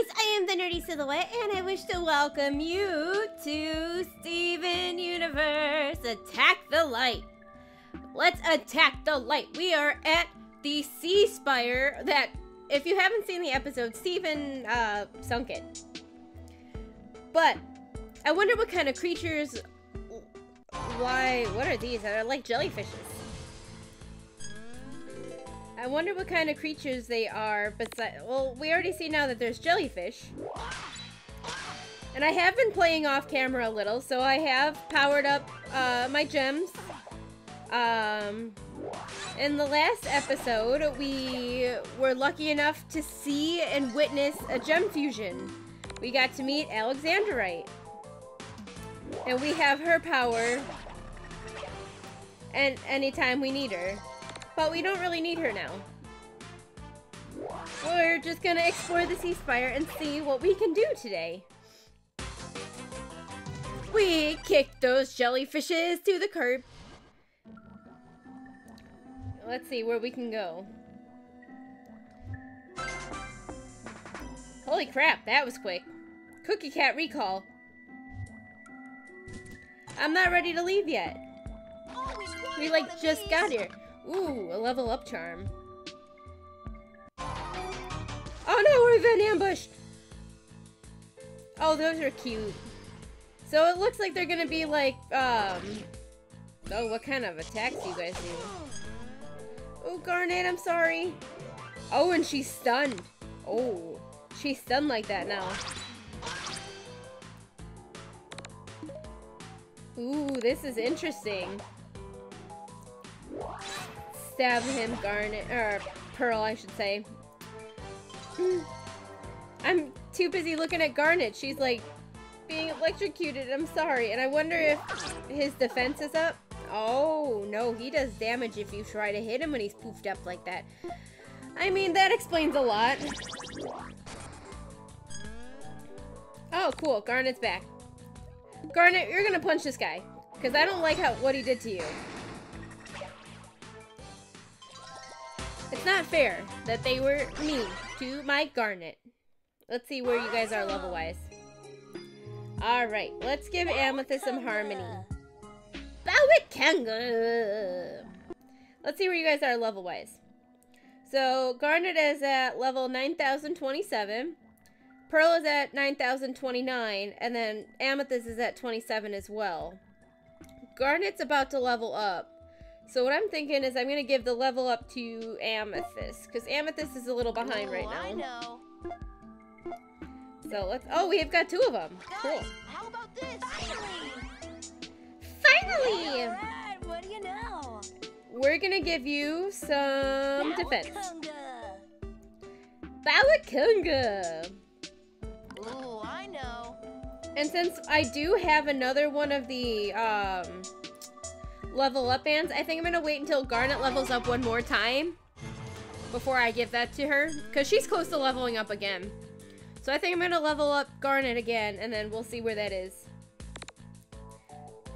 guys, I am the Nerdy Silhouette, and I wish to welcome you to Steven Universe Attack the Light. Let's attack the light. We are at the sea spire that, if you haven't seen the episode, Steven sunk it. But I wonder what kind of creatures... Why, what are these? They're like jellyfishes. I wonder what kind of creatures they are besides... Well, we already see now that there's jellyfish. And I have been playing off camera a little, so I have powered up my gems. In the last episode, we were lucky enough to see and witness a gem fusion. We got to meet Alexandrite. And we have her power. And anytime we need her. But we don't really need her now. We're just gonna explore the sea spire and see what we can do today. We kicked those jellyfishes to the curb. Let's see where we can go. Holy crap, that was quick. Cookie Cat recall. I'm not ready to leave yet. We like just got here. Ooh, a level up charm. Oh no, we've been ambushed! Oh, those are cute. So it looks like they're gonna be like, oh, what kind of attacks do you guys do? Oh, Garnet, I'm sorry. Oh, and she's stunned. Oh, she's stunned like that now. Ooh, this is interesting. Stab him, Garnet, or Pearl, I should say. I'm too busy looking at Garnet. She's like being electrocuted. I'm sorry. And I wonder if his defense is up. Oh, no, he does damage if you try to hit him when he's poofed up like that. I mean, that explains a lot. Oh, cool. Garnet's back. Garnet, you're gonna punch this guy, because I don't like what he did to you. It's not fair that they were mean to my Garnet. Let's see where you guys are level-wise. Alright, let's give Amethyst some harmony. Let's see where you guys are level-wise. So, Garnet is at level 9,027. Pearl is at 9,029, and then Amethyst is at 27 as well. Garnet's about to level up. So what I'm thinking is I'm going to give the level up to Amethyst, because Amethyst is a little behind right now. I know. So let's... Oh, we've got two of them. Guys, cool. How about this? Finally! All right, what do you know? We're going to give you some defense. Bawakunga! Ooh, I know. And since I do have another one of the, level up bands, I think I'm gonna wait until Garnet levels up one more time before I give that to her, because she's close to leveling up again. So I think I'm gonna level up Garnet again, and then we'll see where that is.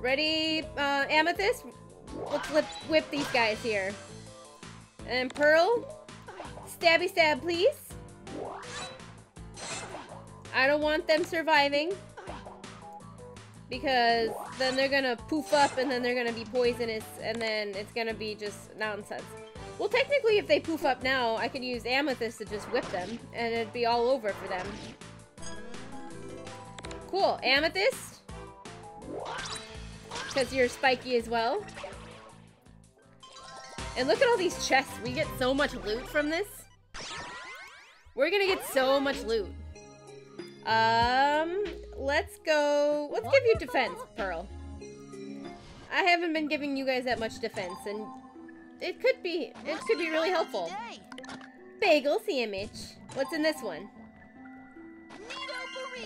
Ready, Amethyst? Let's whip these guys here. And Pearl, stabby stab, please. I don't want them surviving, because then they're gonna poof up, and then they're gonna be poisonous, and then it's gonna be just nonsense. Well, technically, if they poof up now, I could use Amethyst to just whip them, and it'd be all over for them. Cool, Amethyst, because you're spiky as well. And look at all these chests. We get so much loot from this. We're gonna get so much loot. Let's go... Let's give you defense, Pearl. I haven't been giving you guys that much defense, and it could be really helpful. Bagel sandwich. What's in this one?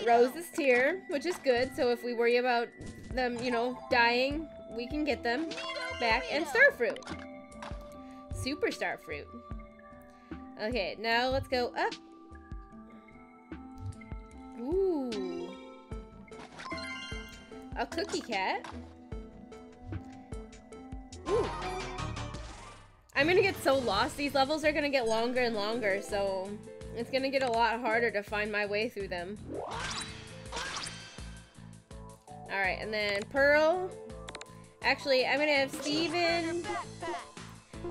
Rose's tear, which is good, so if we worry about them, you know, dying, we can get them back. And star fruit. Super star fruit. Okay, now let's go up. Ooh. A cookie cat. Ooh. I'm gonna get so lost. These levels are gonna get longer and longer, so It's gonna get a lot harder to find my way through them. Alright, and then Pearl. Actually, I'm gonna have Steven.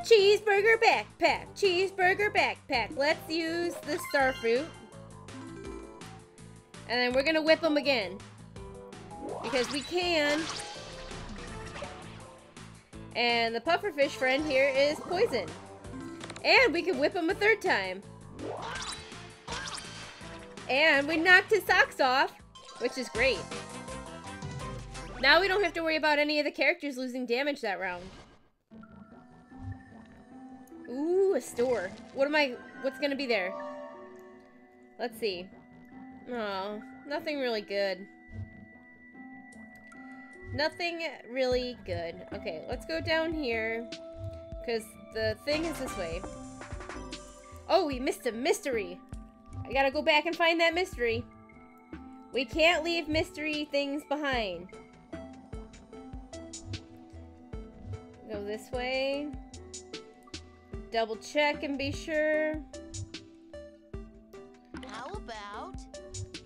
Cheeseburger backpack! Cheeseburger backpack! Let's use the starfruit. And then we're gonna whip them again. Because we can. And the pufferfish friend here is poison. And we can whip him a third time. And we knocked his socks off, which is great. Now we don't have to worry about any of the characters losing damage that round. Ooh, a store. What's gonna be there? Let's see. Oh, nothing really good. Nothing really good. Okay, let's go down here. Because the thing is this way. Oh, we missed a mystery. I gotta go back and find that mystery. We can't leave mystery things behind. Go this way. Double check and be sure. How about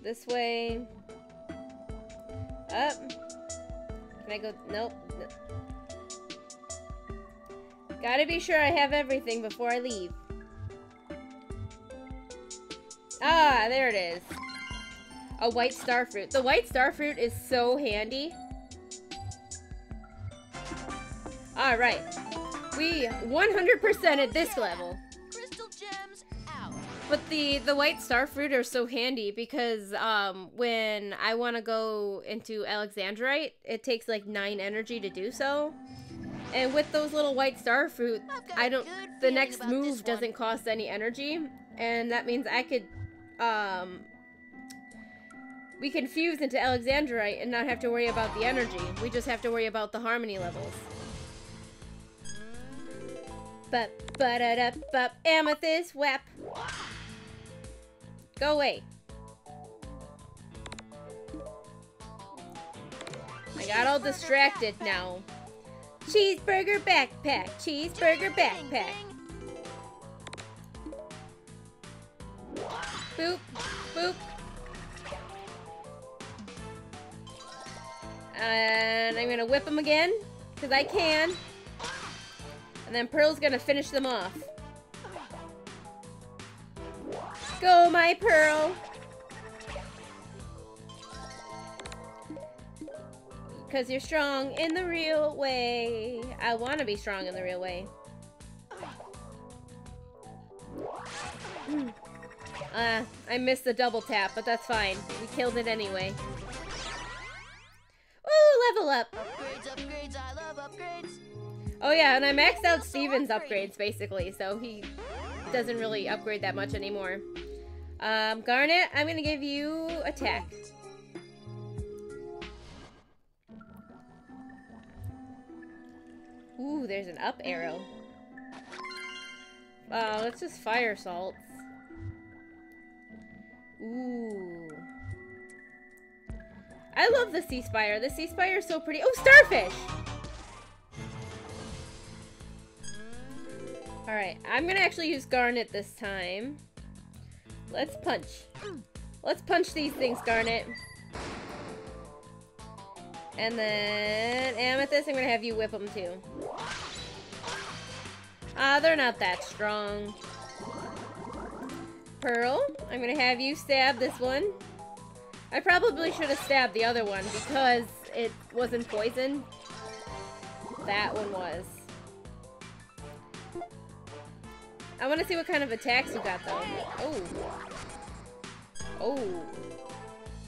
this way? Up. Can I go? Nope. Gotta be sure I have everything before I leave. Ah, there it is. A white starfruit. The white starfruit is so handy. Alright. We 100% at this level. Crystal gems out. But the white starfruit are so handy because when I want to go into Alexandrite, it takes like 9 energy to do so. And with those little white starfruit, the next move doesn't cost any energy, and that means I could we can fuse into Alexandrite and not have to worry about the energy. We just have to worry about the harmony levels. But Amethyst whap. Go away. I got all distracted now. Cheeseburger backpack. Cheeseburger backpack. Boop. Boop. And I'm gonna whip him again, because I can. And then Pearl's gonna finish them off. Go, my Pearl! Because you're strong in the real way. I want to be strong in the real way. I missed the double tap, but that's fine. We killed it anyway. Ooh, level up! Upgrades, upgrades, I love upgrades. Oh yeah, and I maxed out Steven's upgrades, basically, so he doesn't really upgrade that much anymore. Garnet, I'm gonna give you attack. Ooh, there's an up arrow. Let's just fire salts. Ooh. I love the sea spire. The sea spire is so pretty. Oh, starfish! Alright, I'm gonna actually use Garnet this time. Let's punch. Let's punch these things, Garnet. And then Amethyst, I'm gonna have you whip them too. Ah, they're not that strong. Pearl, I'm gonna have you stab this one. I probably should have stabbed the other one because it wasn't poison. That one was. I want to see what kind of attacks you got, though. Oh. Oh.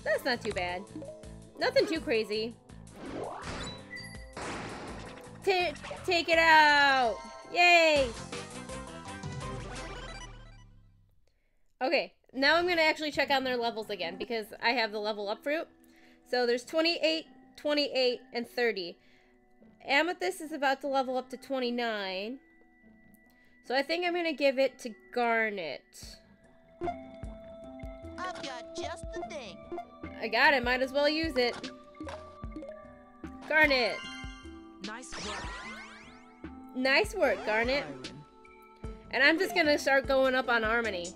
That's not too bad. Nothing too crazy. Take it out! Yay! Okay, now I'm going to actually check on their levels again, because I have the level up fruit. So there's 28, 28, and 30. Amethyst is about to level up to 29. So I think I'm gonna give it to Garnet. I've got just the thing. I got it. Might as well use it. Garnet. Nice work. Nice work, Garnet. And I'm just gonna start going up on harmony.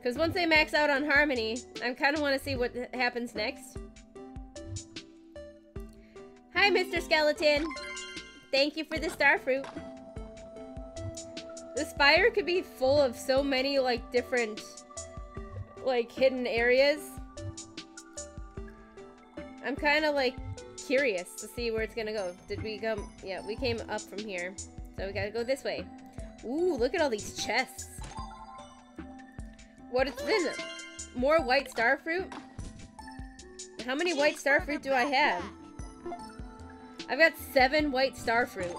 Because once they max out on Harmony, I kind of want to see what happens next. Hi, Mr. Skeleton. Thank you for the star fruit. The spire could be full of so many, like, different, like, hidden areas. I'm kind of, like, curious to see where it's gonna go. Did we come? Yeah, we came up from here. So we gotta go this way. Ooh, look at all these chests. What is this? More white star fruit? How many white star fruit do I have? I've got 7 white star fruit.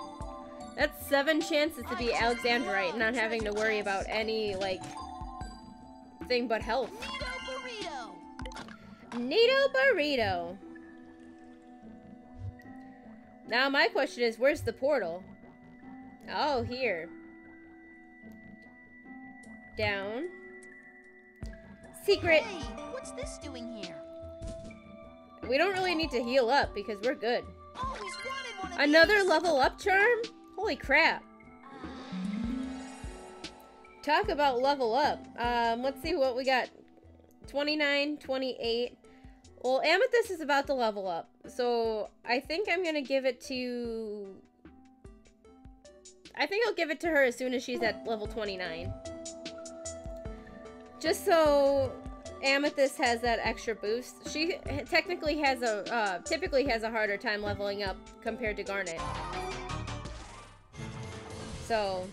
That's 7 chances to be Alexandrite and not having to worry about any, like, thing but health. Neato burrito! Now my question is, where's the portal? Oh, here. Down. Secret! Hey, what's this doing here? We don't really need to heal up because we're good. Another level up charm? Holy crap. Talk about level up. Let's see what we got. 29, 28. Well, Amethyst is about to level up. So I think I'm going to give it to... I think I'll give it to her as soon as she's at level 29. Just so Amethyst has that extra boost. She technically has a, typically has a harder time leveling up compared to Garnet. So...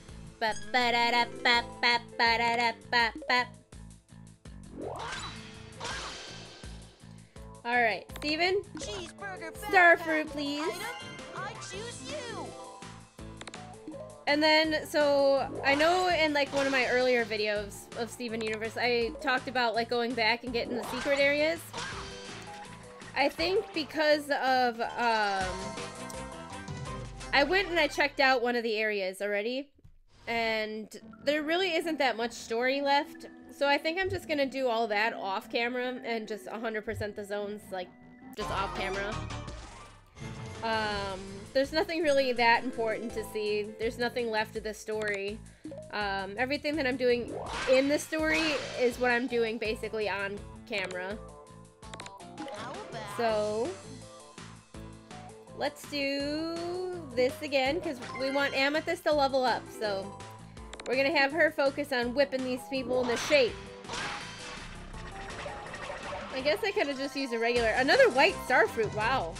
Alright, Steven. Starfruit, please. I choose you. And then, so, I know in, like, one of my earlier videos of Steven Universe, I talked about, like, going back and getting the secret areas. I think because of, I went and I checked out one of the areas already, and there really isn't that much story left. So I think I'm just gonna do all that off camera and just 100% the zones, like, just off camera. There's nothing really that important to see. There's nothing left of the story. Everything that I'm doing in the story is what I'm doing basically on camera. So let's do this again because we want Amethyst to level up. So we're gonna have her focus on whipping these people into shape. I guess I could have just used a regular. Another white starfruit, wow.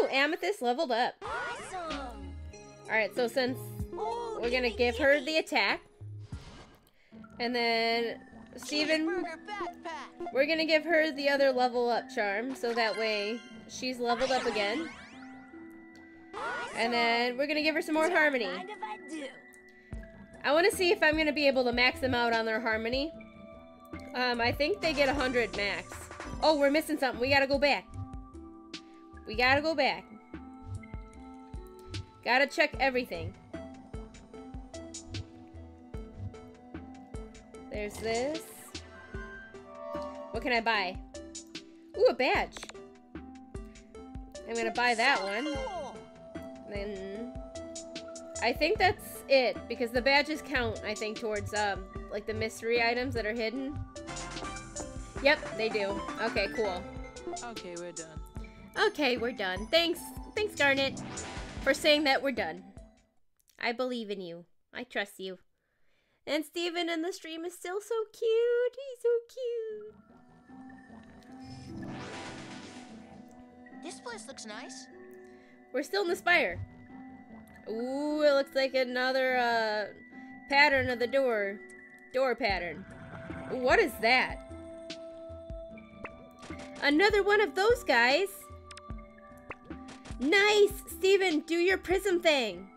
Woo! Amethyst leveled up. Awesome. Alright, so since we're gonna give her the attack. And then Steven, we're gonna give her the other level up charm, so that way she's leveled up again. And then we're gonna give her some more harmony. I want to see if I'm going to be able to max them out on their harmony. I think they get 100 max. Oh, we're missing something. We got to go back. We got to go back. Got to check everything. There's this. What can I buy? Ooh, a badge. I'm going to buy that one. Then... I think that's it, because the badges count, I think, towards, like, the mystery items that are hidden. Yep, they do. Okay, cool. Okay, we're done. Okay, we're done. Thanks. Thanks, Garnet, for saying that we're done. I believe in you. I trust you. And Steven in the stream is still so cute. He's so cute. This place looks nice. We're still in the spire. Ooh, it looks like another, pattern of the door. Door pattern. What is that? Another one of those guys! Nice! Steven, do your prism thing!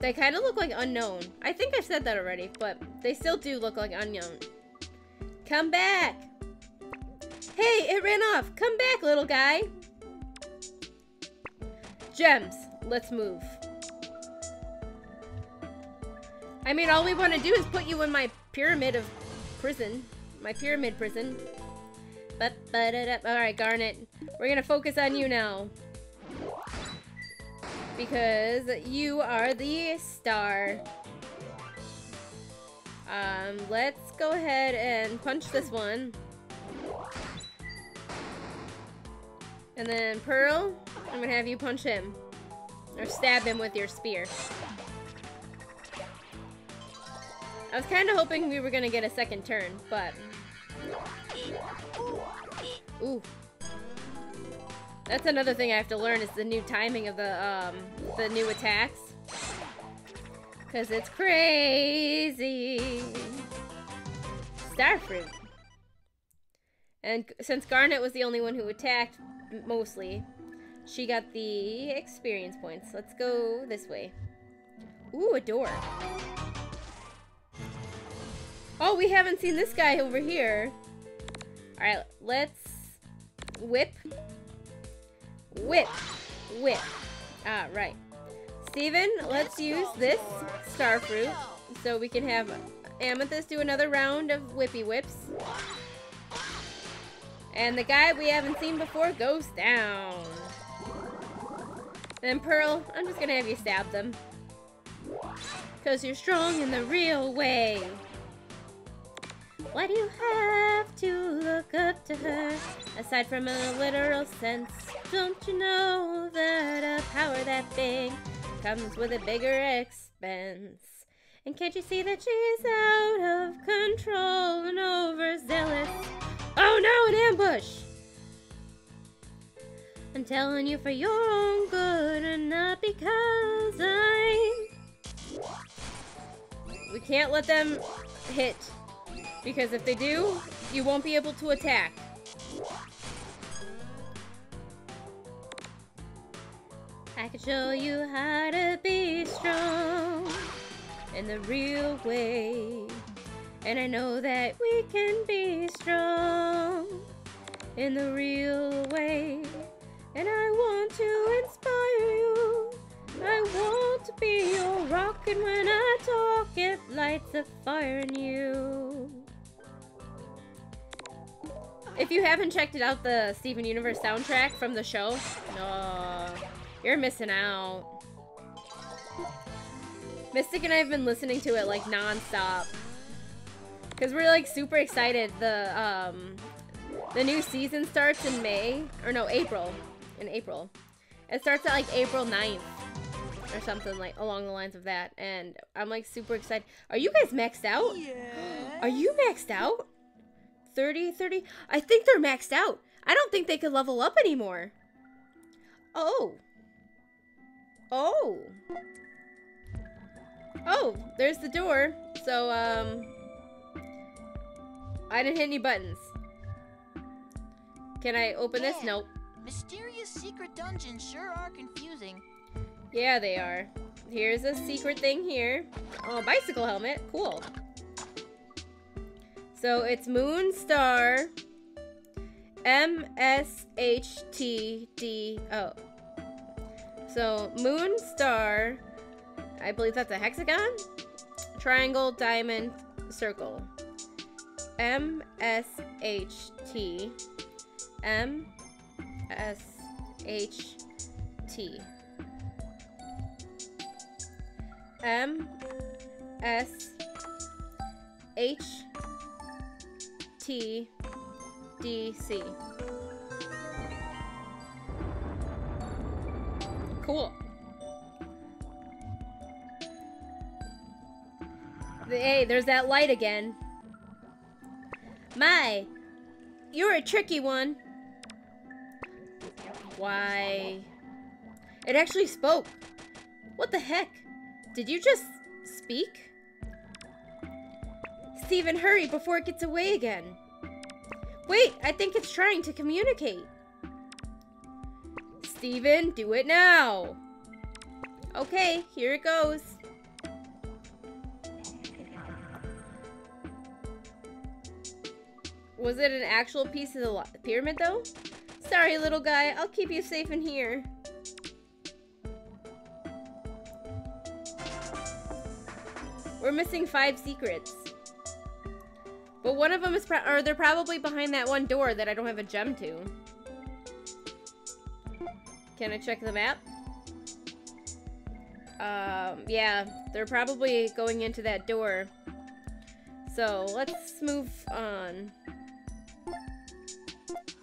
They kind of look like unknown. I think I said that already, but they still do look like unknown. Come back! Hey, it ran off! Come back, little guy! Gems, let's move. I mean, all we want to do is put you in my pyramid of prison. My pyramid prison. Alright, Garnet. We're gonna focus on you now. Because you are the star. Let's go ahead and punch this one. And then Pearl, I'm gonna have you punch him. Or stab him with your spear. I was kind of hoping we were gonna get a second turn, but... Ooh. That's another thing I have to learn is the new timing of the new attacks. Because it's crazy. Starfruit. And since Garnet was the only one who attacked, mostly, she got the experience points. Let's go this way. Ooh, a door. Oh, we haven't seen this guy over here. Alright, let's whip. Whip. Whip. Ah, right. Steven, let's use this starfruit so we can have Amethyst do another round of whippy whips. And the guy we haven't seen before goes down. And Pearl, I'm just gonna have you stab them. Cause you're strong in the real way. Why do you have to look up to her? Aside from a literal sense, don't you know that a power that big comes with a bigger expense? And can't you see that she's out of control and overzealous? Oh no, an ambush! I'm telling you for your own good and not because we can't let them hit. Because if they do, you won't be able to attack. I can show you how to be strong in the real way. And I know that we can be strong in the real way. And I want to inspire you. I want to be your rock. And when I talk, it lights a fire in you. If you haven't checked it out, the Steven Universe soundtrack from the show, no, you're missing out. Mystic and I have been listening to it like nonstop. Because we're like super excited. The new season starts in May. Or no, April. In April. It starts at like April 9th. Or something like along the lines of that. And I'm like super excited. Are you guys maxed out? Yeah. Are you maxed out? 30, 30? I think they're maxed out. I don't think they could level up anymore. Oh. Oh. Oh, there's the door. So, I didn't hit any buttons. Can I open this? Nope. Mysterious secret dungeons sure are confusing. Yeah, they are. Here's a secret thing here. Oh, bicycle helmet. Cool. So it's Moonstar MSHTDO. So Moonstar, I believe that's a hexagon? Triangle, diamond, circle. MSHT MSHT MSHTDC. Cool. Hey, there's that light again. My, you're a tricky one. Why? It actually spoke. What the heck? Did you just speak? Steven, hurry before it gets away again. Wait, I think it's trying to communicate. Steven, do it now. Okay, here it goes. Was it an actual piece of the pyramid, though? Sorry, little guy. I'll keep you safe in here. We're missing 5 secrets. But one of them is... or they're probably behind that one door that I don't have a gem to. Can I check the map? Yeah. They're probably going into that door. So let's move on.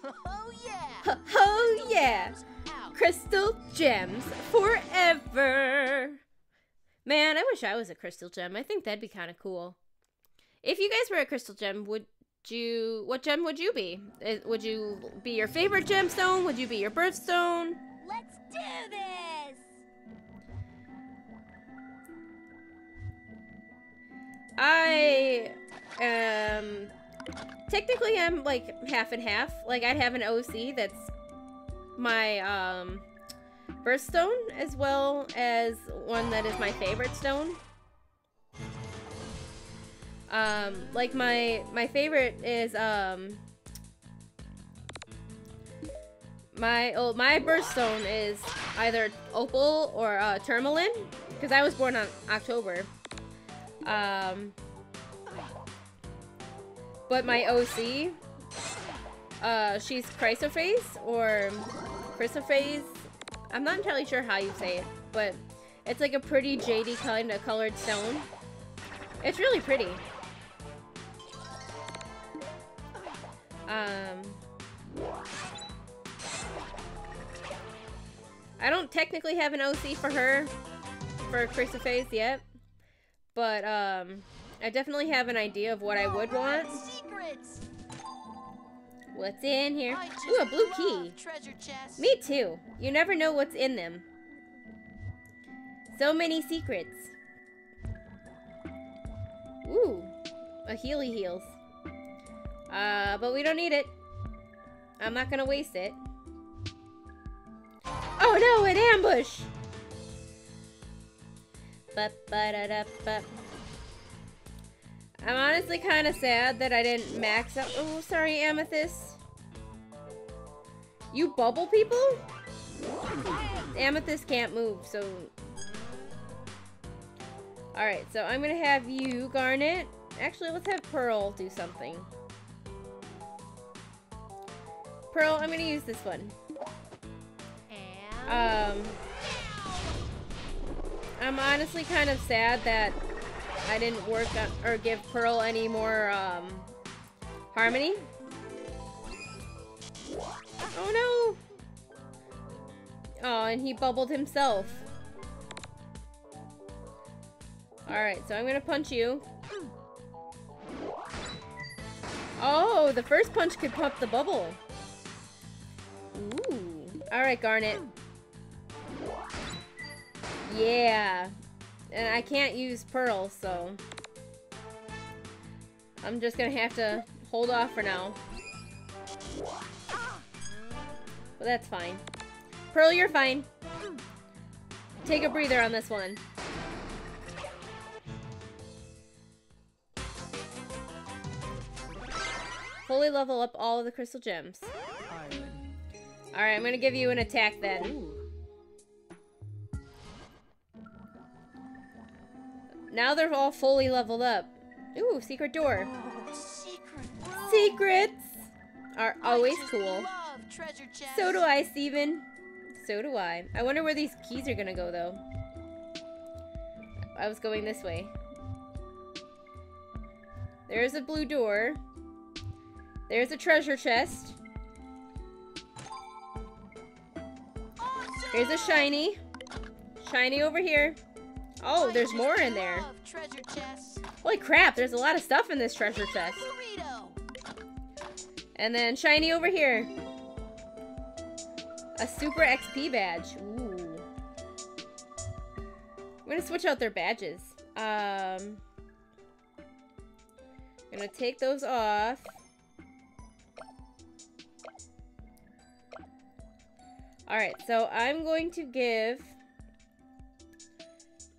Oh yeah! Oh yeah! Crystal gems forever! Man, I wish I was a crystal gem. I think that'd be kind of cool. If you guys were a crystal gem, would you... what gem would you be? Would you be your favorite gemstone? Would you be your birthstone? Let's do this! I technically I'm like half and half. Like I'd have an OC that's my birthstone as well as one that is my favorite stone. Like my favorite is my birthstone is either opal or tourmaline, because I was born on October. But my OC, she's Chrysophase or Chrysophase. I'm not entirely sure how you say it, but it's like a pretty jadey kind of colored stone. It's really pretty. I don't technically have an OC for her, for Chrysophase yet, but I definitely have an idea of what I would want. What's in here? Ooh, a blue key. Me too. You never know what's in them. So many secrets. Ooh, a Healy Heals. But we don't need it. I'm not gonna waste it. Oh no, an ambush! I'm honestly kind of sad that I didn't max out. Oh, sorry, Amethyst. You bubble people? Amethyst can't move, so... Alright, so I'm gonna have you, Garnet. Actually, let's have Pearl do something. Pearl, I'm gonna use this one. And... I'm honestly kind of sad that I didn't work on, or give Pearl any more, harmony. Oh no! Oh, and he bubbled himself. Alright, so I'm gonna punch you. Oh, the first punch could pop the bubble. Ooh. Alright, Garnet. Yeah. And I can't use Pearl, so... I'm just gonna have to hold off for now. But that's fine. Pearl, you're fine. Take a breather on this one. Fully level up all of the crystal gems. Alright, I'm gonna give you an attack then. Ooh. Now they're all fully leveled up. Ooh, secret door. Secrets are always cool. So do I, Steven. So do I. I wonder where these keys are gonna go, though. I was going this way. There's a blue door. There's a treasure chest. Here's a shiny. Shiny over here. Oh, there's more in there. Holy crap, there's a lot of stuff in this treasure chest. And then shiny over here. A super XP badge. Ooh. I'm gonna switch out their badges. I'm gonna take those off. Alright, so I'm going to give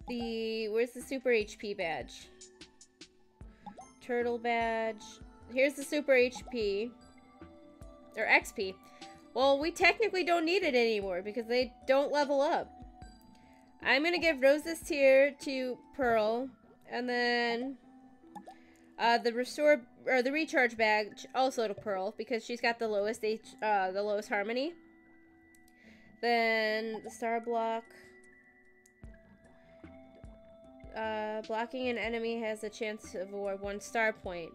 the... where's the super HP badge? Turtle badge. Here's the super HP. Or XP. Well, we technically don't need it anymore because they don't level up. I'm going to give Rose's Tear to Pearl. And then the restore or the recharge badge also to Pearl because she's got the lowest lowest harmony. Then the star block. blocking an enemy has a chance of award 1 star point.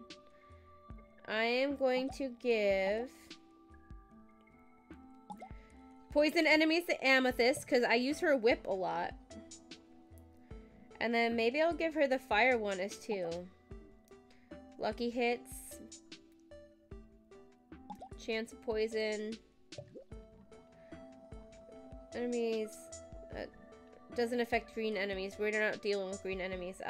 I am going to give poison enemies to Amethyst, because I use her whip a lot. And then maybe I'll give her the fire one as 2. Lucky hits. Chance of poison. Enemies. Doesn't affect green enemies. We're not dealing with green enemies.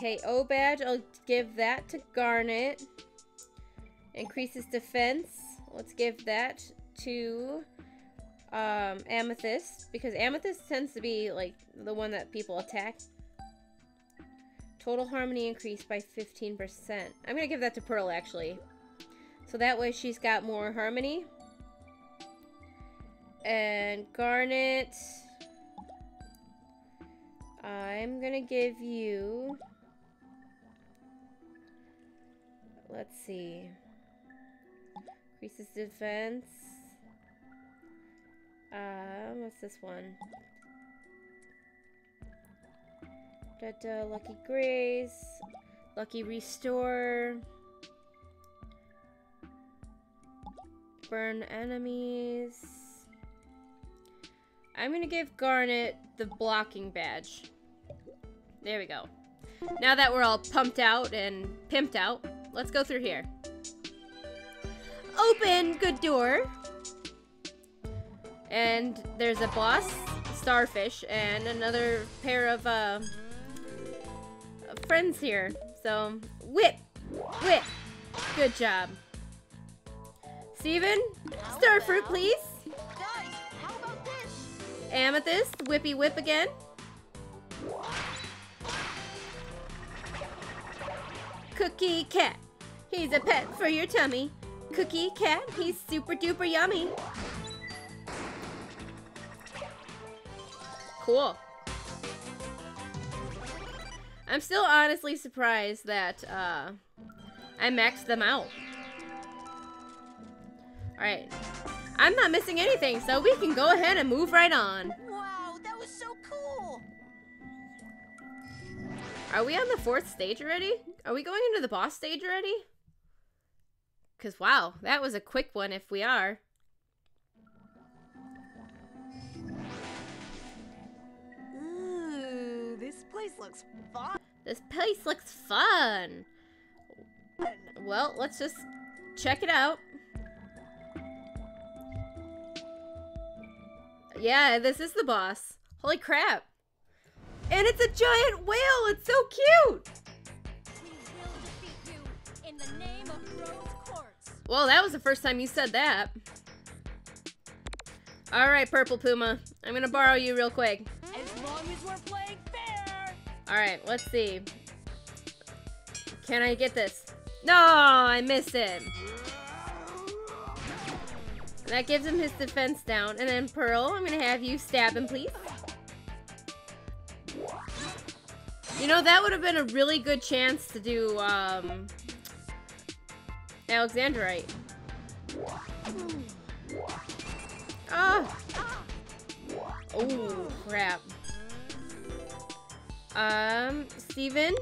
KO badge. I'll give that to Garnet. Increases defense. Let's give that to Amethyst, because Amethyst tends to be like the one that people attack. Total harmony increased by 15%. I'm gonna give that to Pearl actually, so that way she's got more harmony. And Garnet, I'm gonna give you, let's see, increases defense. What's this one? Lucky Grace. Lucky Restore. Burn enemies. I'm gonna give Garnet the blocking badge. There we go. Now that we're all pumped out and pimped out, let's go through here. Open good door. And there's a boss, starfish, and another pair of friends here. So, whip! Whip! Good job. Steven, star fruit, please. Guys, how about this? Amethyst, whippy whip again. Cookie Cat, he's a pet for your tummy. Cookie Cat, he's super duper yummy. Cool. I'm still honestly surprised that I maxed them out. Alright. I'm not missing anything, so we can go ahead and move right on. Wow, that was so cool! Are we on the 4th stage already? Are we going into the boss stage already? Because, wow, that was a quick one if we are. This place looks fun. Well, let's just check it out. Yeah, this is the boss. Holy crap. And it's a giant whale. It's so cute. We will defeat you in the name of Rose Quartz. Well, that was the first time you said that. All right, Purple Puma. I'm going to borrow you real quick. As long as we're playing fair. Alright, let's see. Can I get this? No, I missed him. That gives him his defense down. And then Pearl, I'm gonna have you stab him, please. You know, that would have been a really good chance to do, Alexandrite. Oh! Oh, crap. Steven,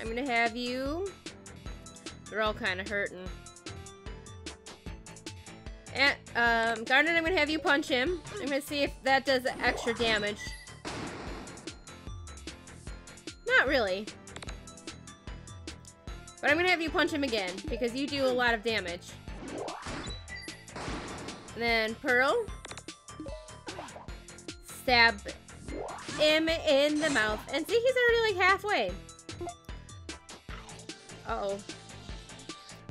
I'm gonna have you. They're all kind of hurting. And, Garnet, I'm gonna have you punch him. I'm gonna see if that does extra damage. Not really. But I'm gonna have you punch him again, because you do a lot of damage. And then Pearl. Stab him in the mouth. And see, he's already like halfway. Uh-oh.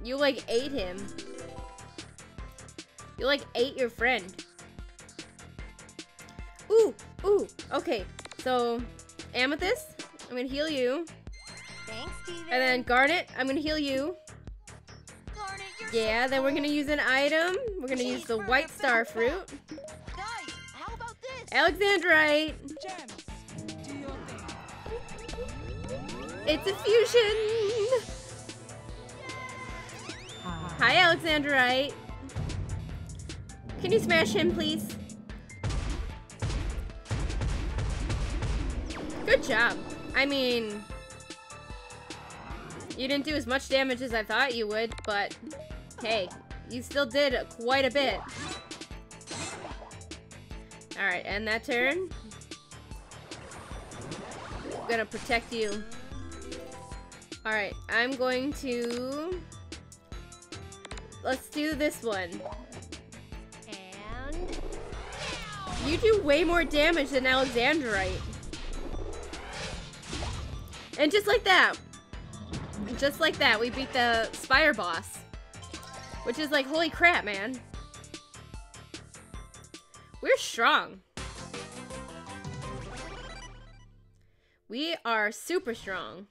You like ate him. You like ate your friend. Ooh, ooh. Okay, so Amethyst, I'm gonna heal you. Thanks, Steven. And then Garnet, I'm gonna heal you. Garnet, you're yeah, so then we're gonna use an item. We're gonna use the white star fruit. Alexandrite! Gems, do your thing. It's a fusion! Hi, Alexandrite. Can you smash him, please? Good job. I mean, you didn't do as much damage as I thought you would, but hey, you still did quite a bit. Alright, end that turn. I'm gonna protect you. Alright, I'm going to... Let's do this one. And... You do way more damage than Alexandrite. And just like that. Just like that, we beat the Spire boss. Which is like, holy crap, man. We're strong. We are super strong.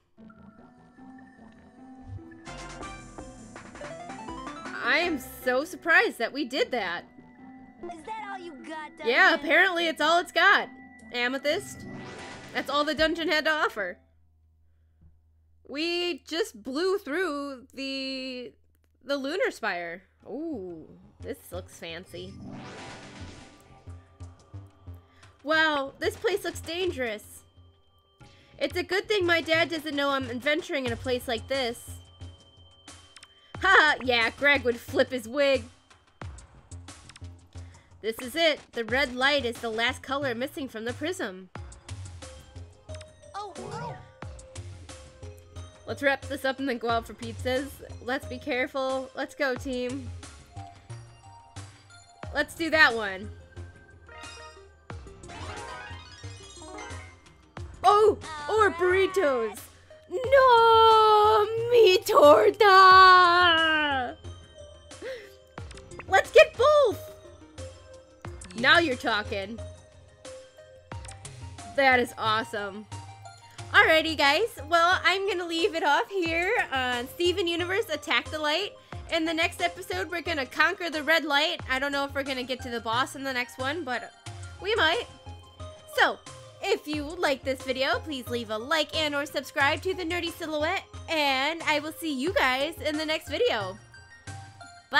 I am so surprised that we did that. Is that all you got, Dungeon? Yeah, apparently it's all it's got. Amethyst. That's all the dungeon had to offer. We just blew through the Lunar Spire. Ooh, this looks fancy. Wow, this place looks dangerous. It's a good thing my dad doesn't know I'm adventuring in a place like this. Haha, yeah, Greg would flip his wig. This is it. The red light is the last color missing from the prism. Oh. Let's wrap this up and then go out for pizzas. Let's be careful. Let's go, team. Let's do that one. Oh, or burritos. No, mi torta. Let's get both. Now you're talking. That is awesome. Alrighty, guys. Well, I'm going to leave it off here on Steven Universe Attack the Light. In the next episode, we're going to conquer the red light. I don't know if we're going to get to the boss in the next one, but we might. So, if you like this video, please leave a like and or subscribe to the Nerdy Silhouette. And I will see you guys in the next video. Bye!